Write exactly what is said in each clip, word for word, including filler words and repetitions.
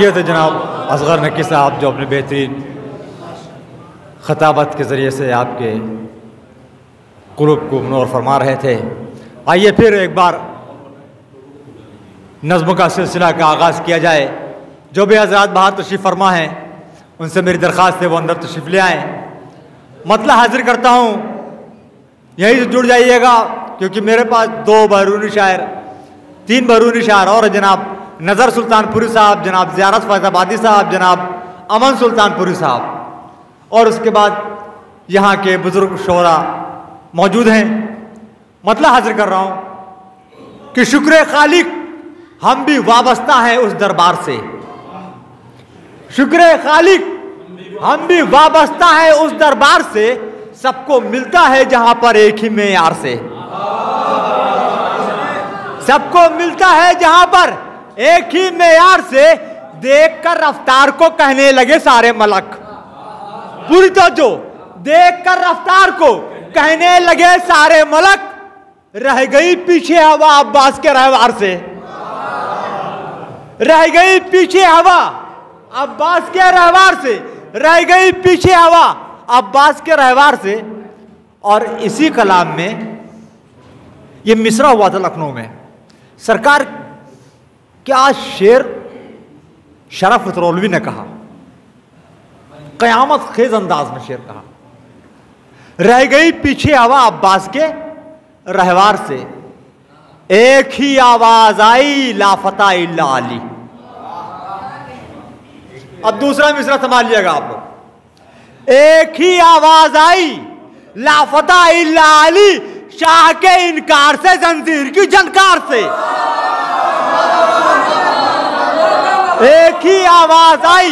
ये थे जनाब असगर नक़वी साहब जो अपने बेहतरीन खताबत के ज़रिए से आपके कुलूब को मनोर फरमा रहे थे। आइए फिर एक बार नज़्म का सिलसिला का आगाज़ किया जाए। जो भी हजरात बाहर तशरीफ़ फरमा हैं उनसे मेरी दरख्वास्त है वो अंदर तशरीफ़ ले आएँ। मतला हाजिर करता हूँ, यहीं से जुड़ जाइएगा क्योंकि मेरे पास दो बहरूनी शायर, तीन बहरूनी शायर और जनाब नजर सुल्तानपुरी साहब, जनाब ज़ियारत फैज़ाबादी साहब, जनाब अमन सुल्तानपुरी साहब और उसके बाद यहाँ के बुज़ुर्ग शोरा मौजूद हैं। मतला हाजिर कर रहा हूँ कि शुक्र खालिक हम भी वाबस्ता हैं उस दरबार से, शुक्र खालिक हम भी वाबस्ता हैं उस दरबार से, सबको मिलता है जहाँ पर एक ही मेयार से, सबको मिलता है जहाँ पर एक ही मेयार से। देख कर रफ्तार को कहने लगे सारे मलक, पूरी तवज्जो, देख कर रफ्तार को कहने लगे सारे मलक, रह गई पीछे हवा अब्बास के रहवार से, रह गई पीछे हवा अब्बास के रहवार से, रह गई पीछे हवा अब्बास के रहवार से। और इसी कलाम में ये मिसरा हुआ था लखनऊ में, सरकार क्या शेर शराफ उतरौलवी ने कहा, कयामत खेज अंदाज में शेर कहा, रह गई पीछे हवा अब्बास के रहवार से, एक ही आवाज आई लाफता इल्ला अली। अब दूसरा मिसरा संभाल लिएगा आप लोग, एक ही आवाज आई लाफता इल्ला अली, शाह के इनकार से जंजीर की झनकार से, एक ही आवाज आई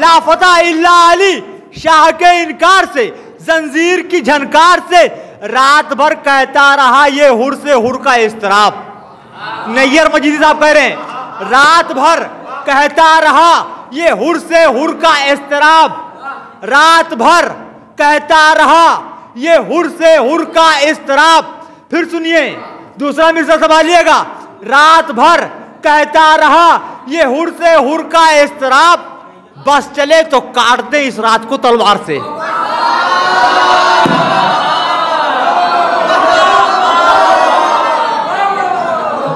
लाफता इल्ला अली, शाह के इनकार से जंजीर की झनकार से, रात भर कहता रहा ये हुर से हुर का इस्तराब। नैयर मजिदी साहब कह रहे हैं, रात भर कहता रहा ये हुर से हुर का इस्तराब, रात भर कहता रहा ये हुर से हुर का इस्तराब। फिर सुनिए दूसरा मिसरा संभालिएगा, रात भर कहता रहा ये हुर से हुर का इस्तराब, बस चले तो काट दे इस रात को तलवार से,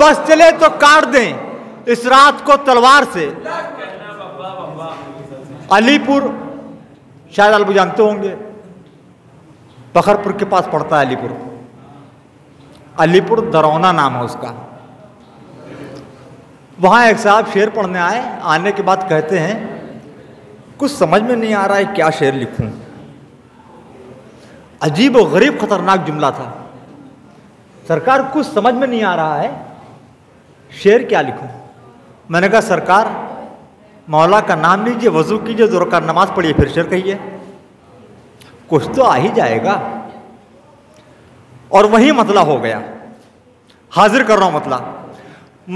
बस चले तो काट दे इस रात को तलवार से। अलीपुर शायद आप जानते होंगे, बखरपुर के पास पड़ता है अलीपुर, अलीपुर दरौना नाम है उसका। वहाँ एक साहब शेर पढ़ने आए, आने के बाद कहते हैं कुछ समझ में नहीं आ रहा है क्या शेर लिखूं, अजीब और गरीब खतरनाक जुमला था। सरकार कुछ समझ में नहीं आ रहा है शेर क्या लिखूं। मैंने कहा सरकार मौला का नाम लीजिए, वजू कीजिए, ज़ोर का नमाज पढ़िए, फिर शेर कहिए, कुछ तो आ ही जाएगा। और वही मतला हो गया। हाजिर कर रहा हूं मतला,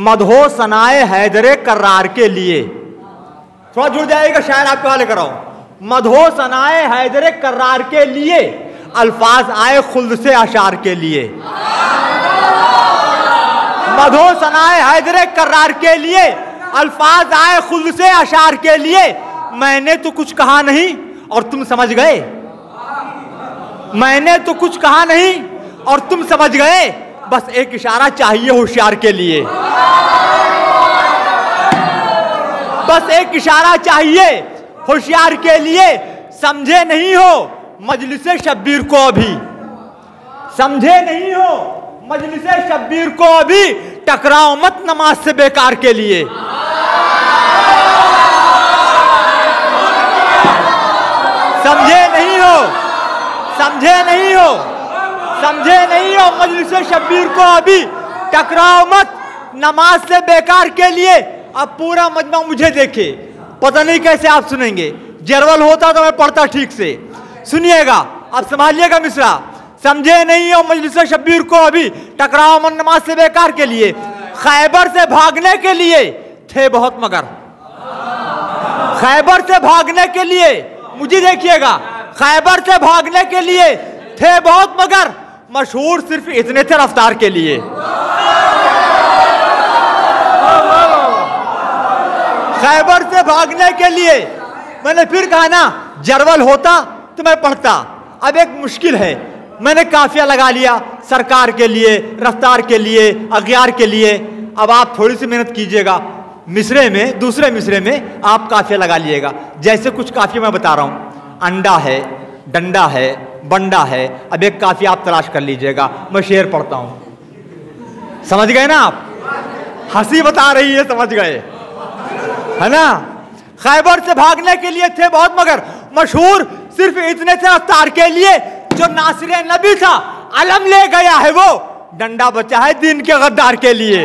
मदहो सनाए हैदरे करार के लिए, थोड़ा जुड़ जाएगा शायर आपके हवाले कर रहा हूं, मदहो सनाए हैदरे करार के लिए, अल्फाज आए खुल्द से अशार के लिए, मदहो सनाए हैदरे करार के लिए, अल्फाज आए खुल्द से अशार के लिए, मैंने तो कुछ कहा नहीं और तुम समझ गए, मैंने तो कुछ कहा नहीं और तुम समझ गए, बस एक इशारा चाहिए होशियार के लिए, बस एक इशारा चाहिए होशियार के लिए, समझे नहीं हो मजलिस-ए-शब्बीर को अभी, समझे नहीं हो मजलिस-ए-शब्बीर को अभी, टकराओ मत नमाज से बेकार के लिए, समझे नहीं हो, समझे नहीं हो, समझे नहीं हो मजलिस-ए-शब्बीर को अभी, टकराओ मत नमाज से बेकार के लिए। अब पूरा मजमा मुझे देखे, पता नहीं कैसे आप सुनेंगे, जरवल होता तो मैं पढ़ता ठीक से, सुनिएगा अब संभालिएगा मिसरा। समझे नहीं हो मजलिस-ए-शब्बीर को अभी, टकराओ मत नमाज से बेकार के लिए, खैबर से भागने के लिए थे बहुत मगर, खैबर से भागने के लिए, मुझे देखिएगा, खैबर से भागने के लिए थे बहुत मगर, मशहूर सिर्फ इतने थे रफ्तार के लिए, खैबर से भागने के लिए। मैंने फिर कहा ना, जरवल होता तो मैं पढ़ता, अब एक मुश्किल है। मैंने काफिया लगा लिया सरकार के लिए, रफ्तार के लिए, अग्यार के लिए। अब आप थोड़ी सी मेहनत कीजिएगा, मिसरे में, दूसरे मिसरे में आप काफिया लगा लीजिएगा। जैसे कुछ काफिया मैं बता रहा हूँ, अंडा है, डंडा है, बंडा है। अब एक काफिया आप तलाश कर लीजिएगा, मैं शेर पढ़ता हूँ। समझ गए ना आप? हंसी बता रही है, समझ गए है ना। खैबर से भागने के लिए थे बहुत, मगर मशहूर सिर्फ इतने थे रफ्तार के लिए। जो नासिरे नबी था अलम ले गया है, वो डंडा बचा है दिन के गद्दार के लिए।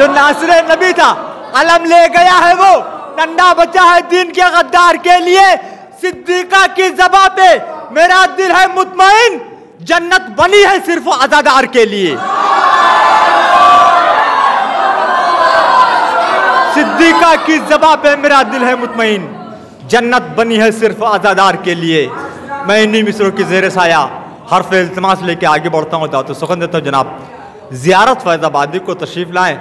जो नासिरे नबी था अलम ले गया है, वो डंडा बचा है दिन के गद्दार के लिए। सिद्दीका की ज़बां पे मेरा दिल है मुतमईन, जन्नत बनी है सिर्फ आजादार के लिए। सिद्दीका की ज़बां पे मेरा दिल है मुतमईन, जन्नत बनी है सिर्फ आजादार के लिए। मैं इन्हीं मिसरों की ज़ेर साया हरफ इल्तमास लेके आगे बढ़ता हूँ। दावत सुखन देता हूँ जनाब ज़ियारत फैज़ाबादी को तशरीफ़ लाएँ,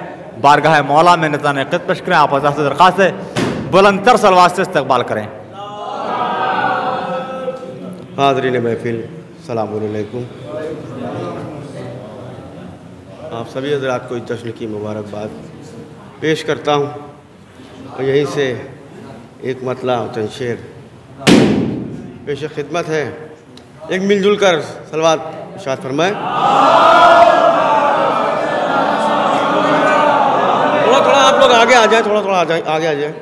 बारगाह मौला में नज़ान ख़त पेश करें। आप हज़रात से दरख्वास्त है बुलंद तर सलवात से इस्तकबाल करें। हाज़रीन महफ़िल, अस्सलामु अलैकुम। आप सभी हज़रात को इस जश्न की मुबारकबाद पेश करता हूँ और यहीं से एक मतला चंद शेर पेश खिदमत है। एक मिलजुल कर सलवात इरशाद फरमाएं। थोड़ा थोड़ा आप लोग आगे आ जाए, थोड़ा थोड़ा आ जाए, आगे आ जाए।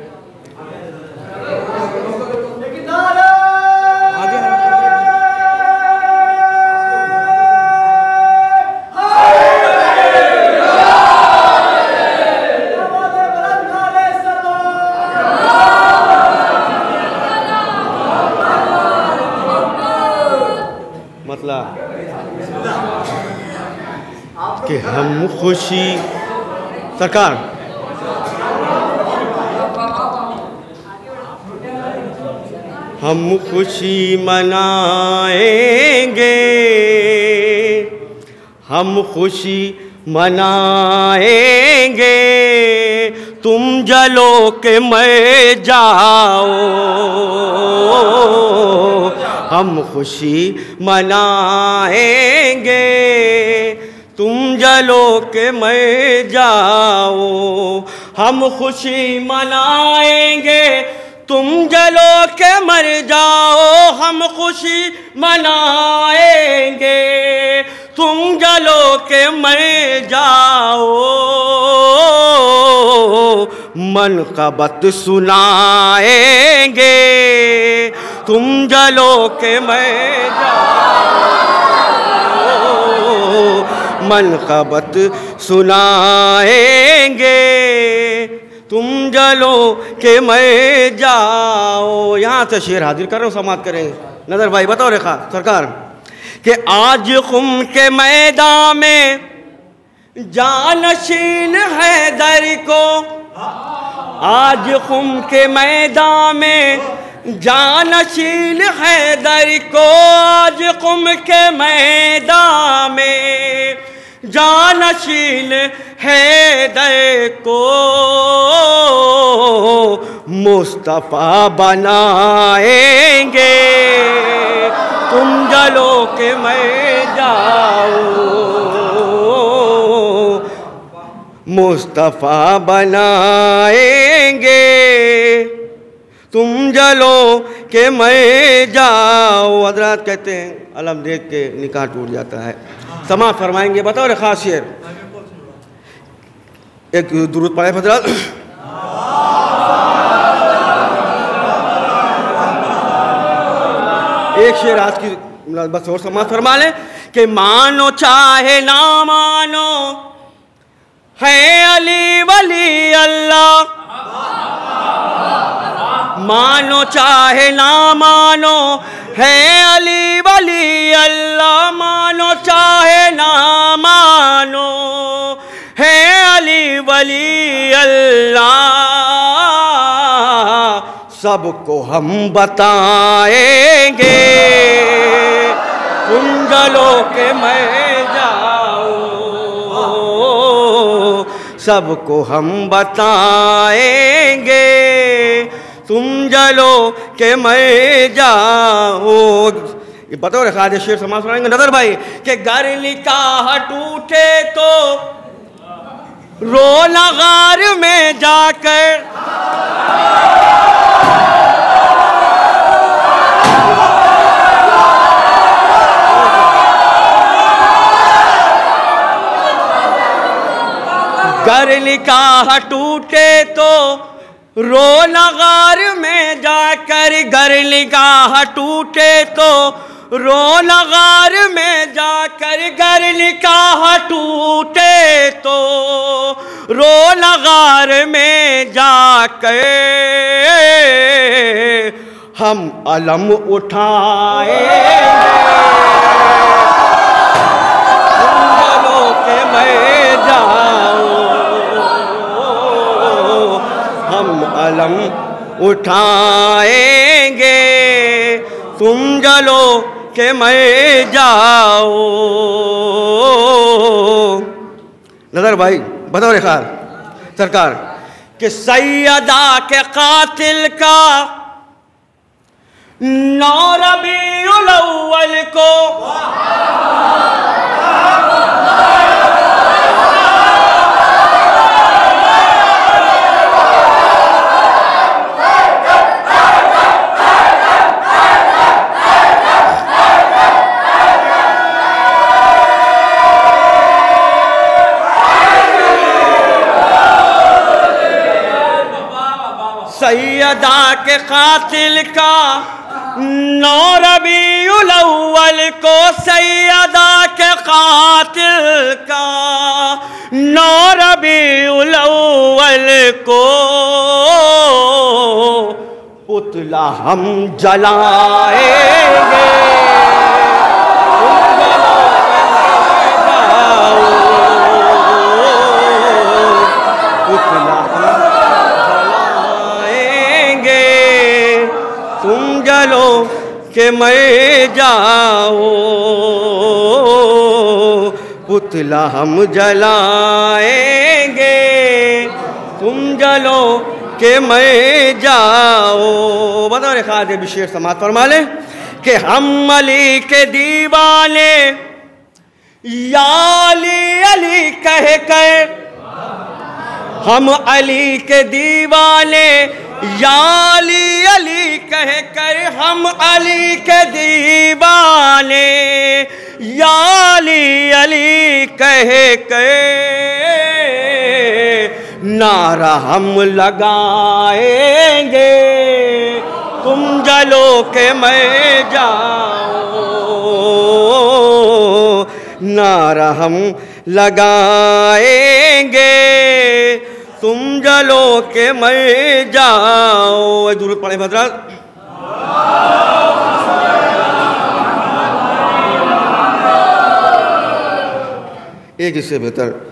कि हम खुशी सरकार हम खुशी मनाएंगे, हम खुशी मनाएंगे, तुम जलो के मैं जाओ। हम खुशी मनाएंगे, तुम जलो के मैं जाओ। हम खुशी मनाएंगे, तुम जलो के मर जाओ। हम खुशी मनाएंगे, तुम जलो के मर जाओ। मनकबत सुनाएंगे, तुम जलो के मैं जाओ। मनकबत सुनाएंगे, तुम जलो के मैं जाओ। यहाँ से शेर हाजिर कर रहे हो, समाप्त करेंगे। नजर भाई बताओ रेखा सरकार के आज खुम के मैदान में जानशीन है दर को। आज खुम के मैदान में जानशीन है दर को। आज खुम के मैदान में जानशीन है दर को। मुस्तफ़ा बनाएंगे, तुम जलो के मैं जाओ। मुस्तफ़ा बनाएंगे, तुम जलो के मैं जाओ। हजरात कहते हैं अलम देख के निकाह टूट जाता है। समा फरमाएंगे, बताओ रे खास शेर। एक दुरूद पढ़े हजरात। एक शेर आज की बस और समा फरमा लें कि मानो चाहे ना मानो है अली वली अल्लाह। मानो चाहे ना मानो है अली वली अल्लाह। मानो चाहे ना मानो है अली वली अल्लाह। सबको हम बताएंगे, तुम जलो के मैं जाओ। सबको हम बताएंगे, तुम जलो के मैं जाऊं। ये बताओ रे खाद शेर समाज सुनाएंगे नजर भाई कि घर निकाह टूटे तो रोना गार में जाकर, घर निकाह टूटे तो रोना गार में जाकर, घर निकाह टूटे तो रो लगार में जाकर, घर निकाह टूटे तो रो लगार में जाकर हम अलम उठाए चलो के मैं जाऊं, हम अलम उठाएंगे तुम जलो के मैं जाओ। नजर भाई बताओ रे खार सरकार कि सैयदा के कातिल का नौ रबीउल अव्वल को, सैयदा के कातिल का नौ रबीउल अव्वल को, सैयदा के कातिल का नौ रबीउल अव्वल को पुतला हम जलाएंगे, के मैं जाओ पुतला हम जलाएंगे, तुम जलो के मैं जाओ। बताओ रे खाद शेर समाज फरमा ले कि हम अली के दीवाने या अली अली कह कर, हम अली के दीवाने या अली अली कह कर, हम अली के दीवाने या अली अली कह कर नारा हम लगाएंगे, तुम जलो के मैं जाओ, नारा हम लगाएंगे तुम जलो के मैं जाओ। जरूरत पड़े हजरत एक इससे बेहतर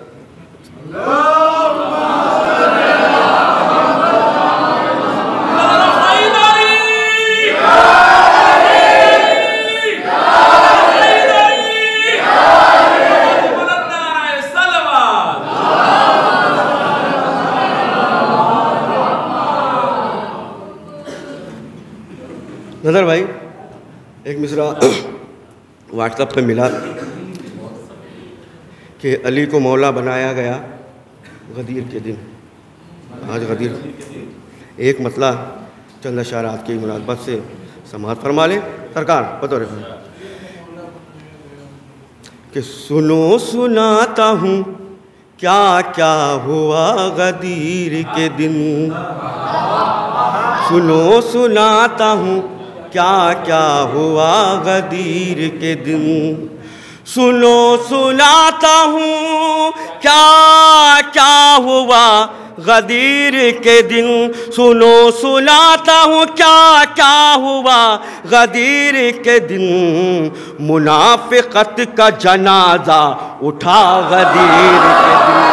नज़र भाई एक मिसरा व्हाट्सएप पे मिला कि अली को मौला बनाया गया गदीर के दिन, आज गदीर। एक मतला चंद अशारात की मुनासबत से समाअत फरमा लें सरकार बतौर कि सुनो सुनाता हूँ क्या क्या हुआ गदीर के दिन, सुनो सुनाता हूँ क्या क्या हुआ गदीर के दिन, सुनो सुनाता हूँ क्या क्या हुआ गदीर के दिन, सुनो सुनाता हूँ क्या क्या हुआ गदीर के दिन, मुनाफिकत का जनाजा उठा गदीर के दिन,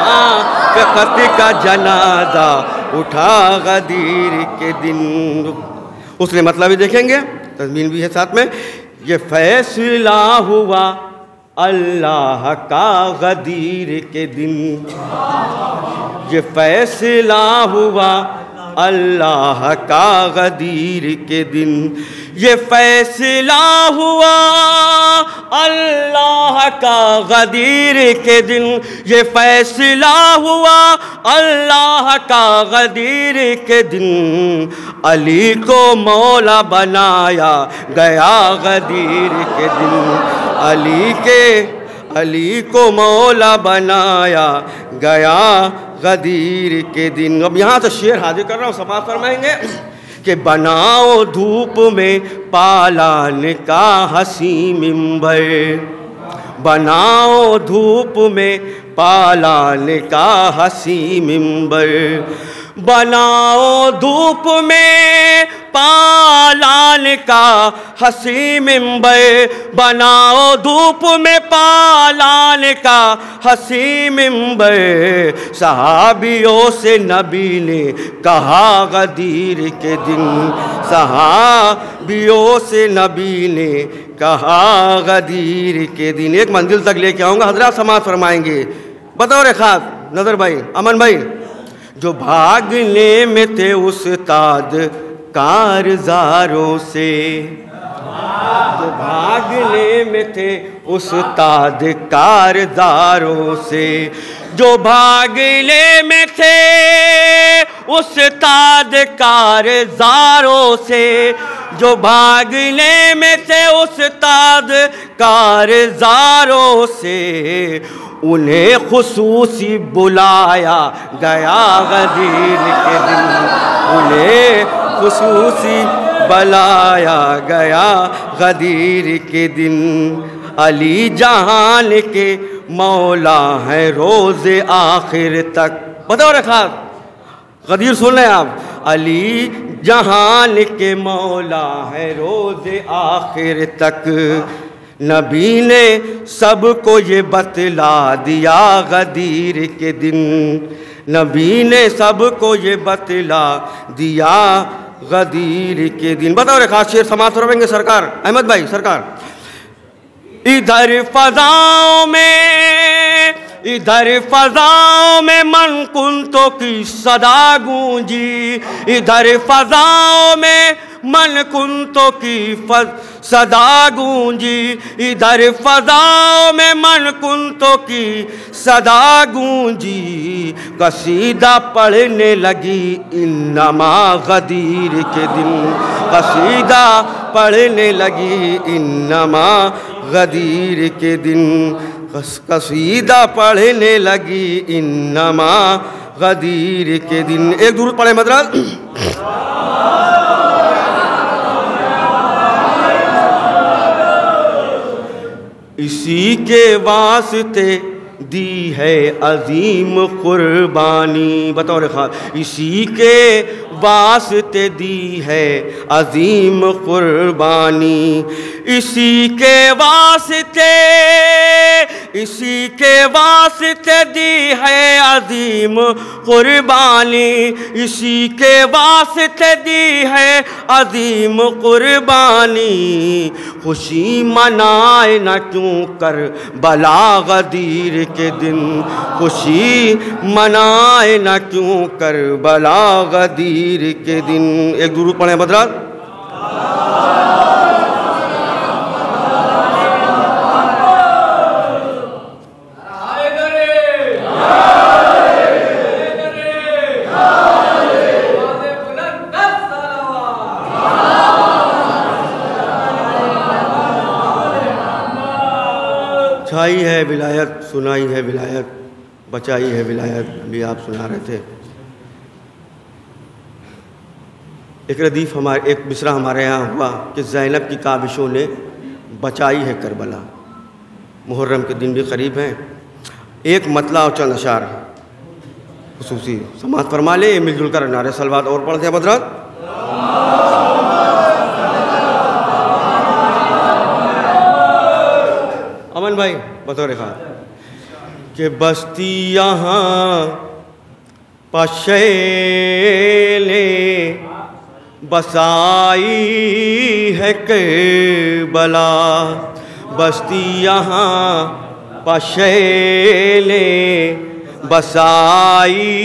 मुनाफिकत का जनाजा उठा गदीर के दिन। उसने मतलब ही देखेंगे, तज़मीन भी है साथ में, ये फैसला हुआ अल्लाह का गदीर के दिन ये फैसला हुआ, अल्लाह का गदीर के दिन ये फैसला हुआ, अल्लाह का गदीर के दिन ये फैसला हुआ, अल्लाह का गदीर के दिन अली को मौला बनाया गया गदीर के दिन, अली के अली को मौला बनाया गया गदीर के दिन। अब यहाँ तो शेर हाजिर कर रहा हूँ, समाप्त फरमाएंगे कि बनाओ धूप में पालान का हसी मिंबर, बनाओ धूप में पालान का हसी मिंबर, बनाओ धूप में पालान का हसी मिंबर, बनाओ धूप में पालान का हसी मिंबर, सहाबियों से नबी ने कहा गदीर के दिन, सहाबियों से नबी ने कहा गदीर के दिन। एक मंजिल तक लेके आऊँगा, हजरात समाप्त फरमाएंगे। बतौर खास नज़र भाई, अमन भाई, जो भागने में थे उस्ताद कारजारों से, जो भागने में थे उस्ताद कारजारों से, जो भागने में थे उस्ताद कारजारों से, जो भागने में थे उस्ताद कारजारों से, उन्हें खुसूसी बुलाया गया गदीर के दिन, उन्हें खुसूसी बुलाया गया गदीर के दिन। अली जहान के मौला है रोज़ आखिर तक, बताओ रखा गदीर सुन रहे हैं आप, अली जहान के मौला है रोज़ आखिर तक, नबी ने सबको ये बतला दिया गदीर के दिन, नबी ने सबको ये बतला दिया गदीर के दिन। बताओ रे खास शेर समाप्त करेंगे सरकार, अहमद भाई सरकार। इधर फजाओं में, इधर फजाओं में मनकुंतों की सदा गूंजी, इधर फजाओं में मनकुंतों की सदा गूंजी, इधर फजाओं में मनकुंतों की सदा गूंजी, कसीदा पढ़ने लगी इन्नमा गदीर के दिन, कसीदा पढ़ने लगी इन्नमा गदीर के दिन, कसीदा पढ़ने लगी इन्नमा गदीर के दिन। एक दूर पढ़े मदरास इसी के वास्ते दी है अजीम कुर्बानी, बताओ रे खान, इसी के वास्ते दी है अजीम कुर्बानी, इसी के वास्ते, इसी के वास्ते दी है अजीम कुर्बानी, इसी के वास्ते दी है अजीम कुर्बानी, खुशी मनाए न क्यों कर बला गदीर के दिन, खुशी मनाए न क्यों कर बला गदीर के दिन। एक गुरु पढ़े बदरा, छाई है विलायत, सुनाई है विलायत, बचाई है विलायत, भी आप सुना रहे थे। एक रदीफ़ हमारे, एक मिसरा हमारे यहाँ हुआ कि ज़ैनब की काविशों ने बचाई है करबला। मुहर्रम के दिन भी करीब हैं। एक मतला और चंद अशार खुसूसी समात फरमा ले, मिलजुल कर नारे सलवात और पढ़ते हैं बदरात। अमन भाई बतौर खान कि बस्ती यहाँ पशेले बसाई है करबला, बस्ती यहाँ पशेले बसाई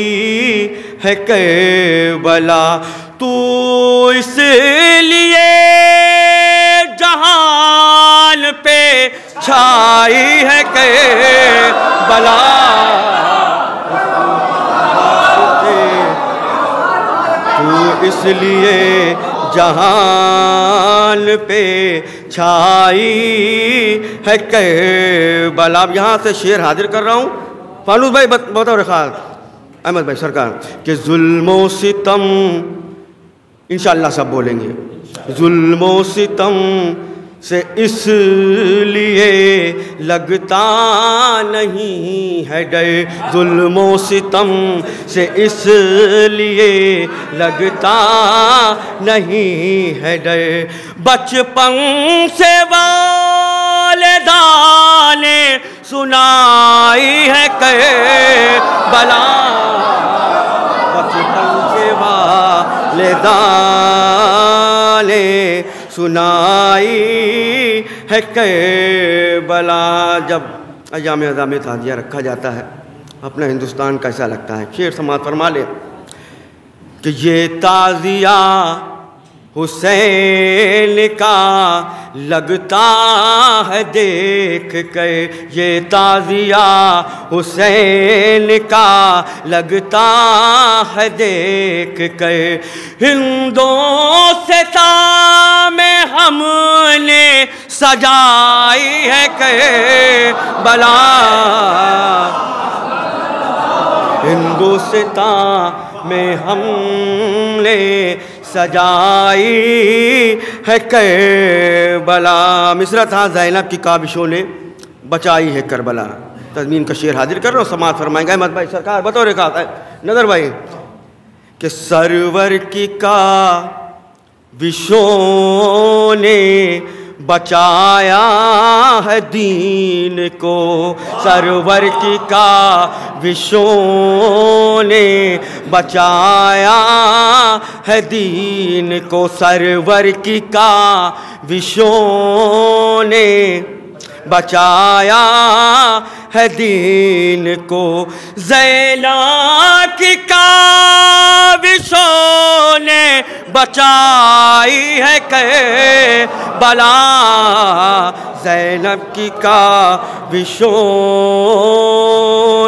है करबला। तू इसलिए जहान पे छाई है करबला। तू इसलिए जहान पे छाई है करबला। अब यहाँ से शेर हाजिर कर रहा हूँ फालूद भाई बतौर रखाल अहमद भाई सरकार के जुल्मो सितम इंशाअल्लाह सब बोलेंगे। जुल्मो सितम से इसलिए लगता नहीं है डर। जुल्मो सितम से इसलिए लगता नहीं है डर। बचपन से वालिदान ने सुनाई है करबला। बचपन से वालिदान ने सुनाई है करबला। जब अयाम अज़ाम ताज़िया रखा जाता है अपना हिंदुस्तान कैसा लगता है। शेर समात फरमा ले कि ये ताज़िया हुसैन का लगता है देख के। ये ताज़िया हुसैन का लगता है देख के। हिंदों से तामे हमने सजाई है करबला। हिंदों से तामे हमने सजाई है करबला। मिसरत हाँ ज़ैनब की काबिशों ने बचाई है करबला। तज़मीन का शेर हाजिर कर रहा हूँ समाअत फरमाएंगे अहमद भाई सरकार बतौर का नज़र भाई के। सरवर की काबिशों ने बचाया है दीन को। सरवर की काबिशों ने बचाया है दीन को। सरवर की काबिशों ने बचाया है दीन को। ज़ैला की काबिशों ने बचाई है करबला। ज़ैनब की काबिशों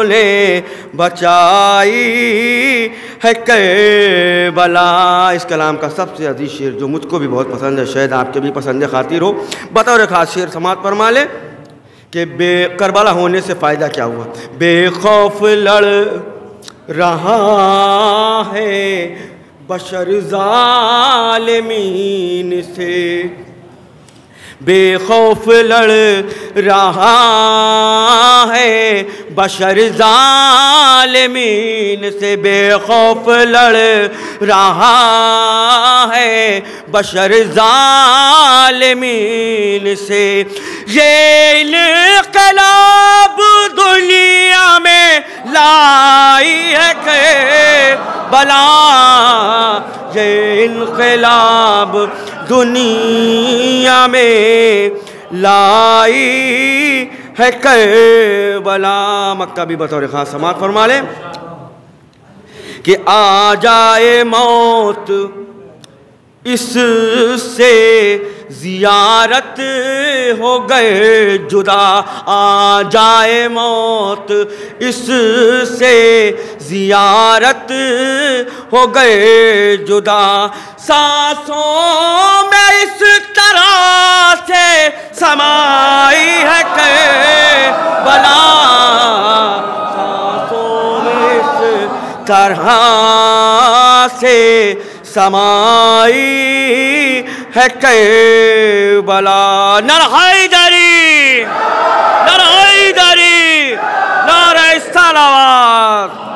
ने बचाई है करबला। इस कलाम का सबसे अजीज शेर जो मुझको भी बहुत पसंद है शायद आपके भी पसंद खातिर हो बतौर खास शेर समात फरमा ले कि बे करबला होने से फ़ायदा क्या हुआ। बेखौफ लड़ रहा है बशर ज़ालिमीन से। बेखौफ लड़ रहा है बशर ज़ालिमीन से। बेखौफ लड़ रहा है बशर ज़ालिमीन से। ये इनकलाब दुनिया में लाई है करबला। ये इनकलाब दुनिया में लाई है करबला। मक्का भी बतौर खास समाअत फरमा ले कि आ जाए मौत इससे ज़ियारत हो गए जुदा। आ जाए मौत इससे ज़ियारत हो गए जुदा। सांसों में इस तरह से समाई है करबला। सांसों में इस तरह से समाई है करबला। नारे दरी नारे दरी नारे सलावत।